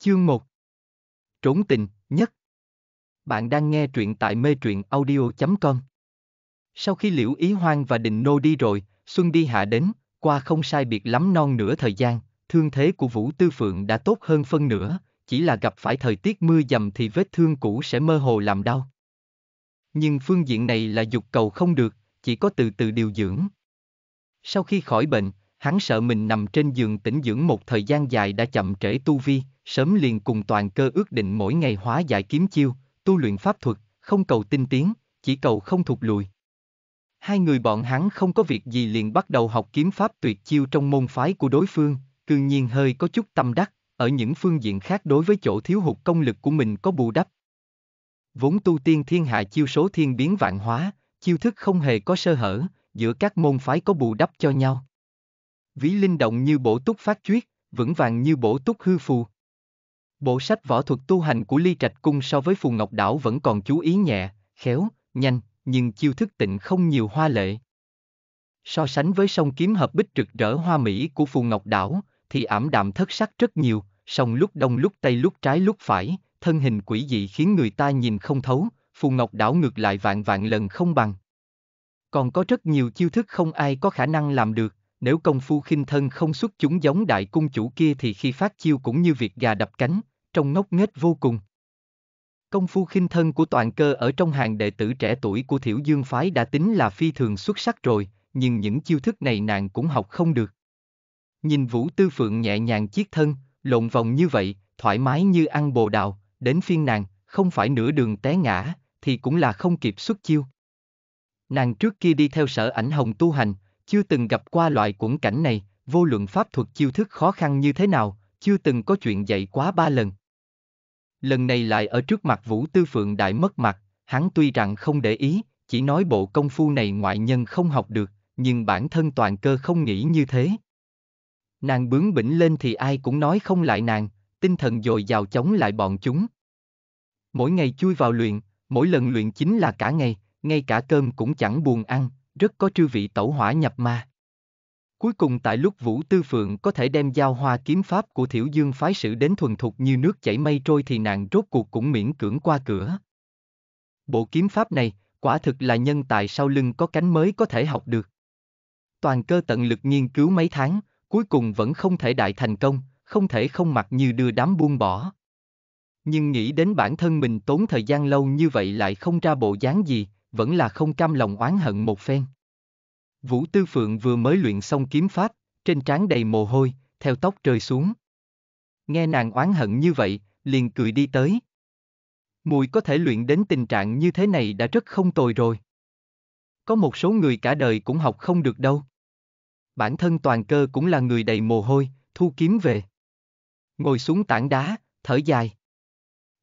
Chương 1. Trốn tình, nhất. Bạn đang nghe truyện tại mê truyện audio.com. Sau khi Liễu Ý Hoang và Đình Nô đi rồi, Xuân đi hạ đến, qua không sai biệt lắm non nửa thời gian, thương thế của Vũ Tư Phượng đã tốt hơn phân nửa, chỉ là gặp phải thời tiết mưa dầm thì vết thương cũ sẽ mơ hồ làm đau. Nhưng phương diện này là dục cầu không được, chỉ có từ từ điều dưỡng. Sau khi khỏi bệnh, hắn sợ mình nằm trên giường tĩnh dưỡng một thời gian dài đã chậm trễ tu vi, sớm liền cùng Toàn Cơ ước định mỗi ngày hóa giải kiếm chiêu, tu luyện pháp thuật, không cầu tinh tiến, chỉ cầu không thụt lùi. Hai người bọn hắn không có việc gì liền bắt đầu học kiếm pháp tuyệt chiêu trong môn phái của đối phương, cương nhiên hơi có chút tâm đắc, ở những phương diện khác đối với chỗ thiếu hụt công lực của mình có bù đắp. Vốn tu tiên thiên hạ chiêu số thiên biến vạn hóa, chiêu thức không hề có sơ hở, giữa các môn phái có bù đắp cho nhau. Ví linh động như bổ túc phát chuyết, vững vàng như bổ túc hư phù. Bộ sách võ thuật tu hành của Ly Trạch Cung so với Phù Ngọc Đảo vẫn còn chú ý nhẹ, khéo, nhanh, nhưng chiêu thức tịnh không nhiều hoa lệ. So sánh với song kiếm hợp bích rực rỡ hoa mỹ của Phù Ngọc Đảo, thì ảm đạm thất sắc rất nhiều, song lúc đông lúc tây lúc trái lúc phải, thân hình quỷ dị khiến người ta nhìn không thấu, Phù Ngọc Đảo ngược lại vạn vạn lần không bằng. Còn có rất nhiều chiêu thức không ai có khả năng làm được, nếu công phu khinh thân không xuất chúng giống đại cung chủ kia thì khi phát chiêu cũng như việc gà đập cánh, trông ngốc nghếch vô cùng. Công phu khinh thân của Toàn Cơ ở trong hàng đệ tử trẻ tuổi của Thiểu Dương Phái đã tính là phi thường xuất sắc rồi, nhưng những chiêu thức này nàng cũng học không được. Nhìn Vũ Tư Phượng nhẹ nhàng chiết thân, lộn vòng như vậy, thoải mái như ăn bồ đào, đến phiên nàng, không phải nửa đường té ngã, thì cũng là không kịp xuất chiêu. Nàng trước kia đi theo Sở Ảnh Hồng tu hành, chưa từng gặp qua loại quẫn cảnh này, vô luận pháp thuật chiêu thức khó khăn như thế nào, chưa từng có chuyện dạy quá 3 lần. Lần này lại ở trước mặt Vũ Tư Phượng đại mất mặt, hắn tuy rằng không để ý, chỉ nói bộ công phu này ngoại nhân không học được, nhưng bản thân Toàn Cơ không nghĩ như thế. Nàng bướng bỉnh lên thì ai cũng nói không lại nàng, tinh thần dồi dào chống lại bọn chúng. Mỗi ngày chui vào luyện, mỗi lần luyện chính là cả ngày, ngay cả cơm cũng chẳng buồn ăn, rất có trư vị tẩu hỏa nhập ma. Cuối cùng tại lúc Vũ Tư Phượng có thể đem giao hoa kiếm pháp của Thiểu Dương Phái sử đến thuần thục như nước chảy mây trôi thì nàng rốt cuộc cũng miễn cưỡng qua cửa. Bộ kiếm pháp này, quả thực là nhân tài sau lưng có cánh mới có thể học được. Toàn Cơ tận lực nghiên cứu mấy tháng, cuối cùng vẫn không thể đại thành công, không thể không mặc như đưa đám buông bỏ. Nhưng nghĩ đến bản thân mình tốn thời gian lâu như vậy lại không ra bộ dáng gì, vẫn là không cam lòng oán hận một phen. Vũ Tư Phượng vừa mới luyện xong kiếm pháp, trên trán đầy mồ hôi, theo tóc rơi xuống. Nghe nàng oán hận như vậy, liền cười đi tới. Muội có thể luyện đến tình trạng như thế này đã rất không tồi rồi. Có một số người cả đời cũng học không được đâu. Bản thân Toàn Cơ cũng là người đầy mồ hôi, thu kiếm về. Ngồi xuống tảng đá, thở dài.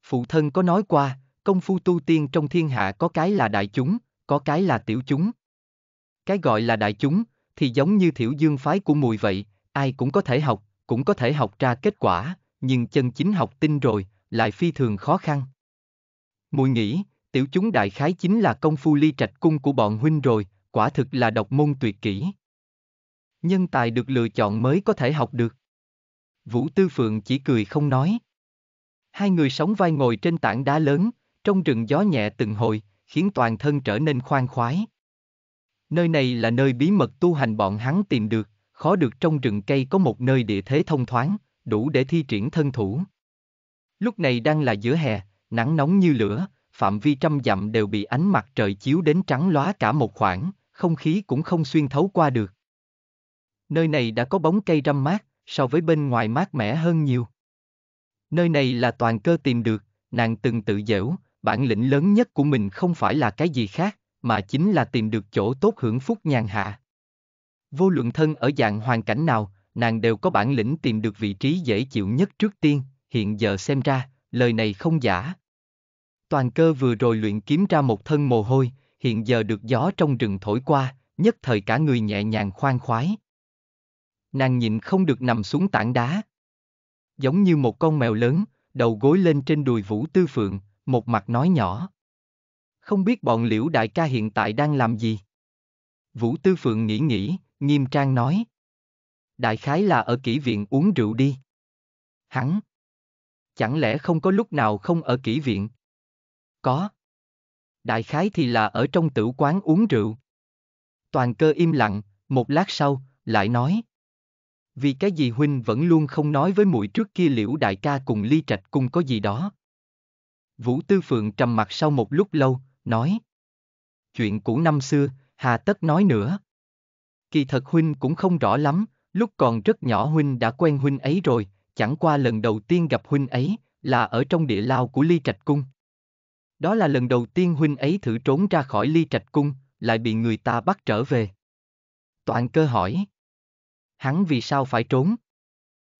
Phụ thân có nói qua, công phu tu tiên trong thiên hạ có cái là đại chúng, có cái là tiểu chúng. Cái gọi là đại chúng, thì giống như Thiểu Dương Phái của muội vậy, ai cũng có thể học ra kết quả, nhưng chân chính học tinh rồi, lại phi thường khó khăn. Muội nghĩ, tiểu chúng đại khái chính là công phu Ly Trạch Cung của bọn huynh rồi, quả thực là độc môn tuyệt kỹ. Nhân tài được lựa chọn mới có thể học được. Vũ Tư Phượng chỉ cười không nói. Hai người sóng vai ngồi trên tảng đá lớn, trong rừng gió nhẹ từng hồi, khiến toàn thân trở nên khoan khoái. Nơi này là nơi bí mật tu hành bọn hắn tìm được, khó được trong rừng cây có một nơi địa thế thông thoáng, đủ để thi triển thân thủ. Lúc này đang là giữa hè, nắng nóng như lửa, phạm vi 100 dặm đều bị ánh mặt trời chiếu đến trắng lóa cả một khoảng, không khí cũng không xuyên thấu qua được. Nơi này đã có bóng cây râm mát, so với bên ngoài mát mẻ hơn nhiều. Nơi này là Toàn Cơ tìm được, nàng từng tự giễu, bản lĩnh lớn nhất của mình không phải là cái gì khác, mà chính là tìm được chỗ tốt hưởng phúc nhàn hạ. Vô luận thân ở dạng hoàn cảnh nào, nàng đều có bản lĩnh tìm được vị trí dễ chịu nhất trước tiên, hiện giờ xem ra, lời này không giả. Toàn Cơ vừa rồi luyện kiếm ra một thân mồ hôi, hiện giờ được gió trong rừng thổi qua, nhất thời cả người nhẹ nhàng khoan khoái. Nàng nhịn không được nằm xuống tảng đá. Giống như một con mèo lớn, đầu gối lên trên đùi Vũ Tư Phượng, một mặt nói nhỏ. Không biết bọn Liễu đại ca hiện tại đang làm gì? Vũ Tư Phượng nghĩ nghĩ, nghiêm trang nói. Đại khái là ở kỹ viện uống rượu đi. Hắn Chẳng lẽ không có lúc nào không ở kỹ viện? Có. Đại khái thì là ở trong tử quán uống rượu. Toàn Cơ im lặng, một lát sau, lại nói. Vì cái gì huynh vẫn luôn không nói với muội trước kia Liễu đại ca cùng Ly Trạch cùng có gì đó? Vũ Tư Phượng trầm mặt sau một lúc lâu, nói. Chuyện cũ năm xưa, hà tất nói nữa. Kỳ thật huynh cũng không rõ lắm, lúc còn rất nhỏ huynh đã quen huynh ấy rồi, chẳng qua lần đầu tiên gặp huynh ấy là ở trong địa lao của Ly Trạch Cung. Đó là lần đầu tiên huynh ấy thử trốn ra khỏi Ly Trạch Cung, lại bị người ta bắt trở về. Toàn Cơ hỏi. Hắn vì sao phải trốn?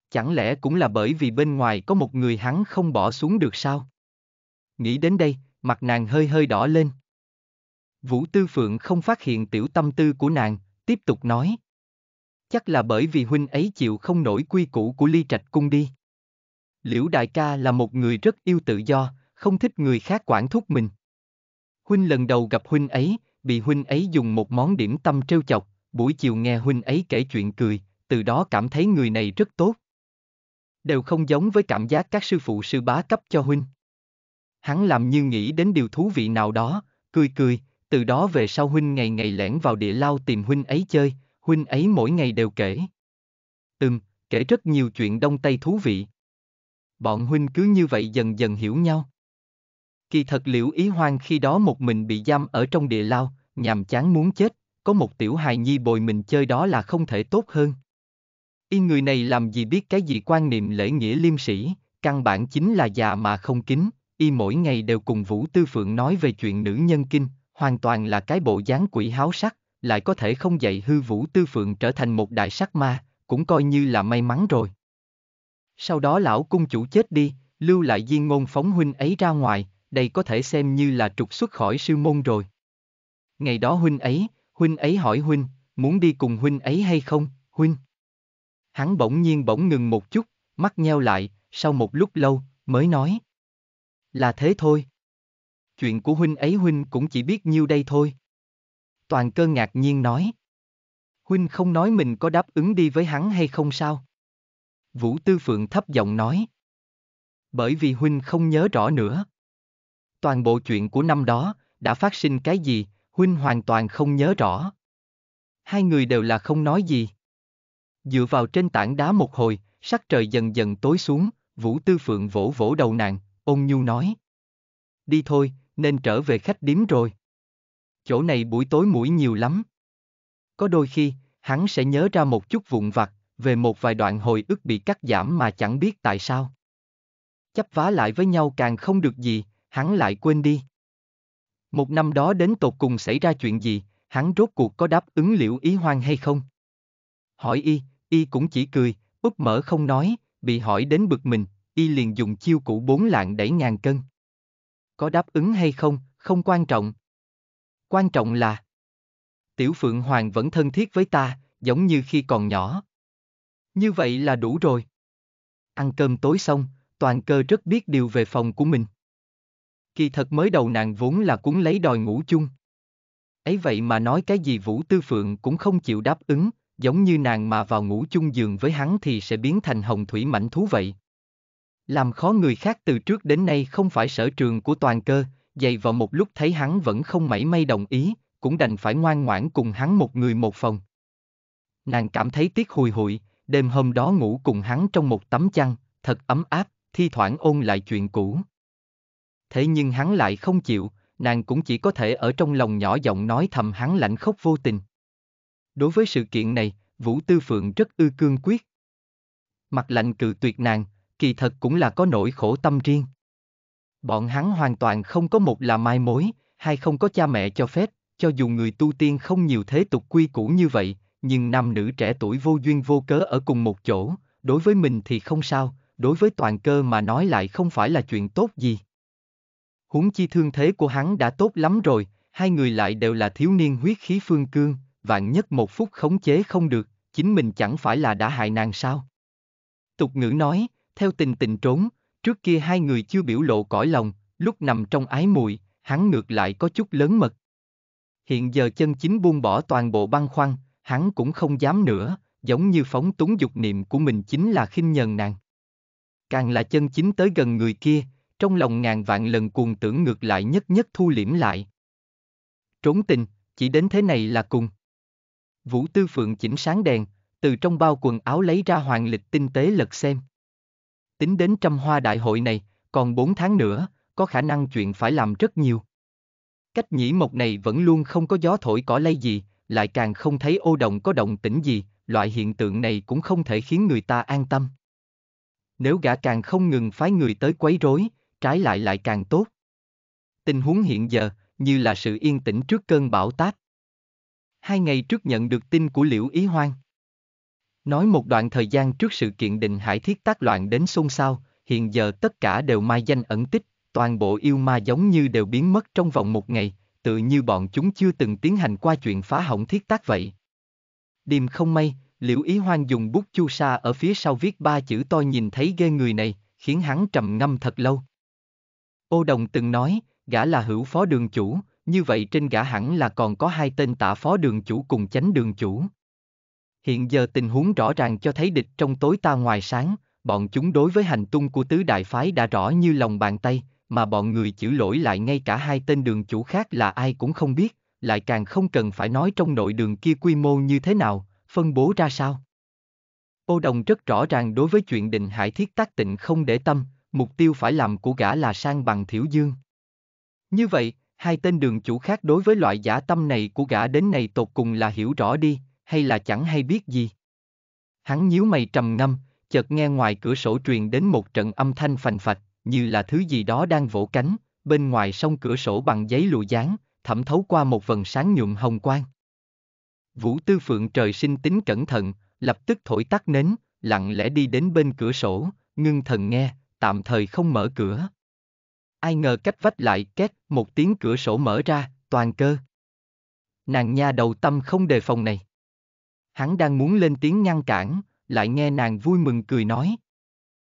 Chẳng lẽ cũng là bởi vì bên ngoài có một người hắn không bỏ xuống được sao? Nghĩ đến đây, mặt nàng hơi hơi đỏ lên. Vũ Tư Phượng không phát hiện tiểu tâm tư của nàng, tiếp tục nói. Chắc là bởi vì huynh ấy chịu không nổi quy củ của Ly Trạch Cung đi. Liễu đại ca là một người rất yêu tự do, không thích người khác quản thúc mình. Huynh lần đầu gặp huynh ấy, bị huynh ấy dùng một món điểm tâm trêu chọc, buổi chiều nghe huynh ấy kể chuyện cười, từ đó cảm thấy người này rất tốt. Đều không giống với cảm giác các sư phụ sư bá cấp cho huynh. Hắn làm như nghĩ đến điều thú vị nào đó, cười cười, từ đó về sau huynh ngày ngày lẻn vào địa lao tìm huynh ấy chơi, huynh ấy mỗi ngày đều kể. Kể rất nhiều chuyện đông tây thú vị. Bọn huynh cứ như vậy dần dần hiểu nhau. Kỳ thật Liễu Ý Hoang khi đó một mình bị giam ở trong địa lao, nhàm chán muốn chết, có một tiểu hài nhi bồi mình chơi đó là không thể tốt hơn. Y người này làm gì biết cái gì quan niệm lễ nghĩa liêm sĩ, căn bản chính là già mà không kính, y mỗi ngày đều cùng Vũ Tư Phượng nói về chuyện nữ nhân kinh, hoàn toàn là cái bộ dáng quỷ háo sắc, lại có thể không dạy hư Vũ Tư Phượng trở thành một đại sắc ma, cũng coi như là may mắn rồi. Sau đó lão cung chủ chết đi, lưu lại Diên Ngôn phóng huynh ấy ra ngoài, đây có thể xem như là trục xuất khỏi sư môn rồi. Ngày đó huynh ấy hỏi huynh, muốn đi cùng huynh ấy hay không, huynh? Hắn bỗng nhiên ngừng một chút, mắt nheo lại, sau một lúc lâu, mới nói. Là thế thôi. Chuyện của huynh ấy huynh cũng chỉ biết nhiêu đây thôi. Toàn Cơ ngạc nhiên nói. Huynh không nói mình có đáp ứng đi với hắn hay không sao? Vũ Tư Phượng thấp giọng nói. Bởi vì huynh không nhớ rõ nữa. Toàn bộ chuyện của năm đó, đã phát sinh cái gì, huynh hoàn toàn không nhớ rõ. Hai người đều là không nói gì. Dựa vào trên tảng đá một hồi, sắc trời dần dần tối xuống, Vũ Tư Phượng vỗ vỗ đầu nàng, ôn nhu nói. Đi thôi, nên trở về khách điếm rồi. Chỗ này buổi tối muỗi nhiều lắm. Có đôi khi, hắn sẽ nhớ ra một chút vụn vặt, về một vài đoạn hồi ức bị cắt giảm mà chẳng biết tại sao. Chắp vá lại với nhau càng không được gì, hắn lại quên đi. Một năm đó đến tột cùng xảy ra chuyện gì, hắn rốt cuộc có đáp ứng Liễu Ý Hoang hay không? Hỏi y cũng chỉ cười, úp mở không nói, bị hỏi đến bực mình, y liền dùng chiêu cũ 4 lạng đẩy ngàn cân. Có đáp ứng hay không, không quan trọng. Quan trọng là Tiểu Phượng Hoàng vẫn thân thiết với ta, giống như khi còn nhỏ. Như vậy là đủ rồi. Ăn cơm tối xong, Toàn Cơ rất biết điều về phòng của mình. Kỳ thật mới đầu nàng vốn là cuốn lấy đòi ngủ chung. Ấy vậy mà nói cái gì Vũ Tư Phượng cũng không chịu đáp ứng, giống như nàng mà vào ngủ chung giường với hắn thì sẽ biến thành hồng thủy mãnh thú vậy. Làm khó người khác từ trước đến nay không phải sở trường của Toàn Cơ, dày vào một lúc thấy hắn vẫn không mảy may đồng ý, cũng đành phải ngoan ngoãn cùng hắn một người một phòng. Nàng cảm thấy tiếc hùi hụi, đêm hôm đó ngủ cùng hắn trong một tấm chăn, thật ấm áp, thi thoảng ôn lại chuyện cũ. Thế nhưng hắn lại không chịu, nàng cũng chỉ có thể ở trong lòng nhỏ giọng nói thầm hắn lạnh khóc vô tình. Đối với sự kiện này, Vũ Tư Phượng rất ư cương quyết. Mặt lạnh cự tuyệt nàng, kỳ thật cũng là có nỗi khổ tâm riêng. Bọn hắn hoàn toàn không có một là mai mối, hai không có cha mẹ cho phép, cho dù người tu tiên không nhiều thế tục quy củ như vậy, nhưng nam nữ trẻ tuổi vô duyên vô cớ ở cùng một chỗ, đối với mình thì không sao, đối với Toàn Cơ mà nói lại không phải là chuyện tốt gì. Huống chi thương thế của hắn đã tốt lắm rồi, hai người lại đều là thiếu niên huyết khí phương cương, vạn nhất một phút khống chế không được, chính mình chẳng phải là đã hại nàng sao. Tục ngữ nói, theo tình tình trốn, trước kia hai người chưa biểu lộ cõi lòng, lúc nằm trong ái muội, hắn ngược lại có chút lớn mật. Hiện giờ chân chính buông bỏ toàn bộ băn khoăn, hắn cũng không dám nữa, giống như phóng túng dục niệm của mình chính là khinh nhờn nàng. càng là chân chính tới gần người kia, trong lòng ngàn vạn lần cuồng tưởng ngược lại nhất nhất thu liễm lại. Trốn tình, chỉ đến thế này là cùng. Vũ Tư Phượng chỉnh sáng đèn, từ trong bao quần áo lấy ra hoàng lịch tinh tế lật xem. Tính đến trăm hoa đại hội này, còn 4 tháng nữa, có khả năng chuyện phải làm rất nhiều. Cách Nhĩ Mộc này vẫn luôn không có gió thổi cỏ lay gì, lại càng không thấy ô đồng có động tĩnh gì, loại hiện tượng này cũng không thể khiến người ta an tâm. Nếu gã càng không ngừng phái người tới quấy rối, trái lại lại càng tốt. Tình huống hiện giờ, như là sự yên tĩnh trước cơn bão táp. 2 ngày trước nhận được tin của Liễu Ý Hoang. Nói một đoạn thời gian trước sự kiện Định Hải Thiết tác loạn đến xôn xao, hiện giờ tất cả đều mai danh ẩn tích, toàn bộ yêu ma giống như đều biến mất trong vòng 1 ngày, tự như bọn chúng chưa từng tiến hành qua chuyện phá hỏng thiết tác vậy. Điềm không may, Liễu Ý Hoang dùng bút chu sa ở phía sau viết 3 chữ to nhìn thấy ghê người này, khiến hắn trầm ngâm thật lâu. Ô Đồng từng nói, gã là hữu phó đường chủ, như vậy trên gã hẳn là còn có 2 tên tả phó đường chủ cùng chánh đường chủ. Hiện giờ tình huống rõ ràng cho thấy địch trong tối ta ngoài sáng, bọn chúng đối với hành tung của tứ đại phái đã rõ như lòng bàn tay, mà bọn người chịu lỗi lại ngay cả 2 tên đường chủ khác là ai cũng không biết, lại càng không cần phải nói trong nội đường kia quy mô như thế nào, phân bố ra sao. Ô Đồng rất rõ ràng đối với chuyện Định Hải Thiết tác tịnh không để tâm, mục tiêu phải làm của gã là san bằng Thiểu Dương. Như vậy, 2 tên đường chủ khác đối với loại giả tâm này của gã đến này tột cùng là hiểu rõ đi, hay là chẳng hay biết gì. Hắn nhíu mày trầm ngâm, chợt nghe ngoài cửa sổ truyền đến một trận âm thanh phành phạch, như là thứ gì đó đang vỗ cánh, bên ngoài song cửa sổ bằng giấy lụa dán, thẩm thấu qua một vầng sáng nhuộm hồng quang. Vũ Tư Phượng trời sinh tính cẩn thận, lập tức thổi tắt nến, lặng lẽ đi đến bên cửa sổ, ngưng thần nghe, tạm thời không mở cửa. Ai ngờ cách vách lại két một tiếng, cửa sổ mở ra, toàn cơ. Nàng nha đầu tâm không đề phòng này. Hắn đang muốn lên tiếng ngăn cản, lại nghe nàng vui mừng cười nói.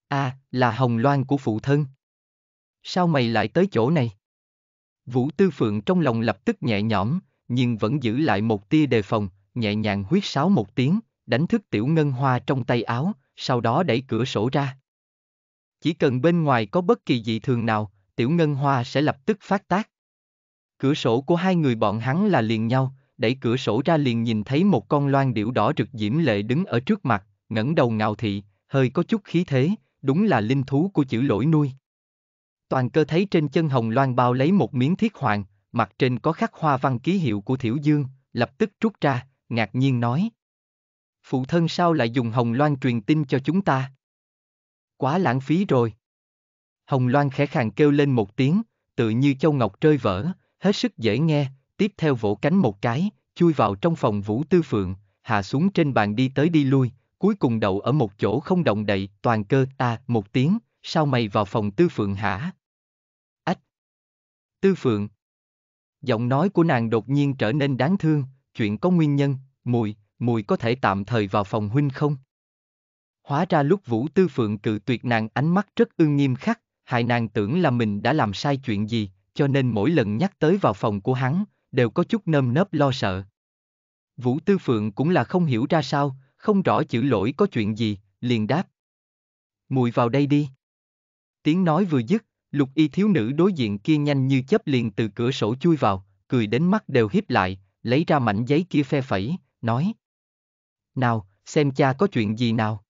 À, là Hồng Loan của phụ thân. Sao mày lại tới chỗ này? Vũ Tư Phượng trong lòng lập tức nhẹ nhõm, nhưng vẫn giữ lại một tia đề phòng, nhẹ nhàng huýt sáo một tiếng, đánh thức tiểu ngân hoa trong tay áo, sau đó đẩy cửa sổ ra. Chỉ cần bên ngoài có bất kỳ dị thường nào, tiểu ngân hoa sẽ lập tức phát tác. Cửa sổ của 2 người bọn hắn là liền nhau, đẩy cửa sổ ra liền nhìn thấy một con loan điểu đỏ rực diễm lệ đứng ở trước mặt, ngẩng đầu ngạo thị, hơi có chút khí thế, đúng là linh thú của chữ lỗi nuôi. Toàn cơ thấy trên chân hồng loan bao lấy một miếng thiết hoàng, mặt trên có khắc hoa văn ký hiệu của Thiểu Dương, lập tức rút ra, ngạc nhiên nói. Phụ thân sao lại dùng hồng loan truyền tin cho chúng ta? Quá lãng phí rồi. Hồng loan khẽ khàng kêu lên một tiếng, tự như châu ngọc rơi vỡ, hết sức dễ nghe, tiếp theo vỗ cánh một cái, chui vào trong phòng Vũ Tư Phượng, hạ xuống trên bàn đi tới đi lui, cuối cùng đậu ở một chỗ không động đậy. Toàn cơ ta một tiếng, sao mày vào phòng Tư Phượng hả? Ách! Tư Phượng! Giọng nói của nàng đột nhiên trở nên đáng thương, chuyện có nguyên nhân, mùi có thể tạm thời vào phòng huynh không? Hóa ra lúc Vũ Tư Phượng cự tuyệt nàng ánh mắt rất ương nghiêm khắc, hại nàng tưởng là mình đã làm sai chuyện gì, cho nên mỗi lần nhắc tới vào phòng của hắn, đều có chút nơm nớp lo sợ. Vũ Tư Phượng cũng là không hiểu ra sao, không rõ chữ lỗi có chuyện gì, liền đáp. Mùi vào đây đi. Tiếng nói vừa dứt, lục y thiếu nữ đối diện kia nhanh như chớp liền từ cửa sổ chui vào, cười đến mắt đều híp lại, lấy ra mảnh giấy kia phe phẩy, nói. Nào, xem cha có chuyện gì nào.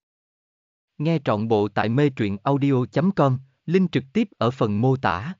Nghe trọn bộ tại mê truyện audio.com, link trực tiếp ở phần mô tả.